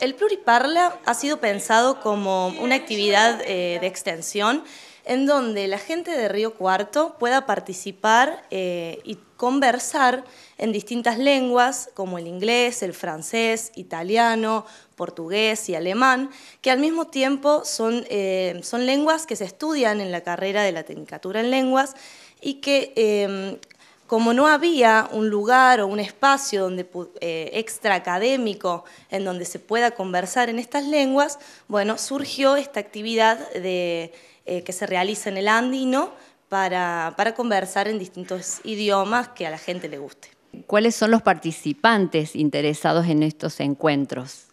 El Pluriparla ha sido pensado como una actividad de extensión en donde la gente de Río Cuarto pueda participar y conversar en distintas lenguas como el inglés, el francés, italiano, portugués y alemán, que al mismo tiempo son lenguas que se estudian en la carrera de la Tecnicatura en Lenguas y que como no había un lugar o un espacio donde, extraacadémico en donde se pueda conversar en estas lenguas, bueno, surgió esta actividad que se realiza en el Andino para conversar en distintos idiomas que a la gente le guste. ¿Cuáles son los participantes interesados en estos encuentros?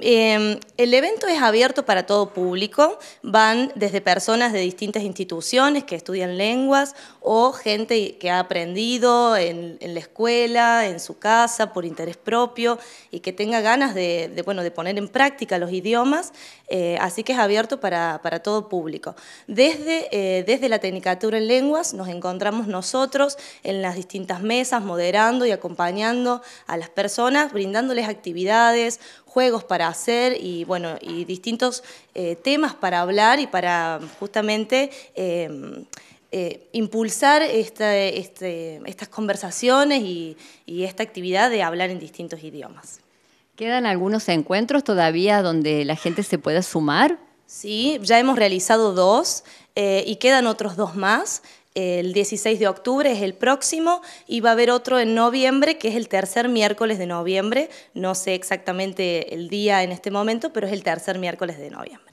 El evento es abierto para todo público, van desde personas de distintas instituciones que estudian lenguas o gente que ha aprendido en la escuela, en su casa, por interés propio y que tenga ganas de poner en práctica los idiomas, así que es abierto para todo público. Desde la Tecnicatura en Lenguas nos encontramos nosotros en las distintas mesas moderando y acompañando a las personas, brindándoles actividades, juegos para hacer y bueno y distintos temas para hablar y para justamente impulsar estas conversaciones y esta actividad de hablar en distintos idiomas. ¿Quedan algunos encuentros todavía donde la gente se pueda sumar? Sí, ya hemos realizado 2 y quedan otros 2 más. El 16 de octubre es el próximo y va a haber otro en noviembre, que es el tercer miércoles de noviembre. No sé exactamente el día en este momento, pero es el tercer miércoles de noviembre.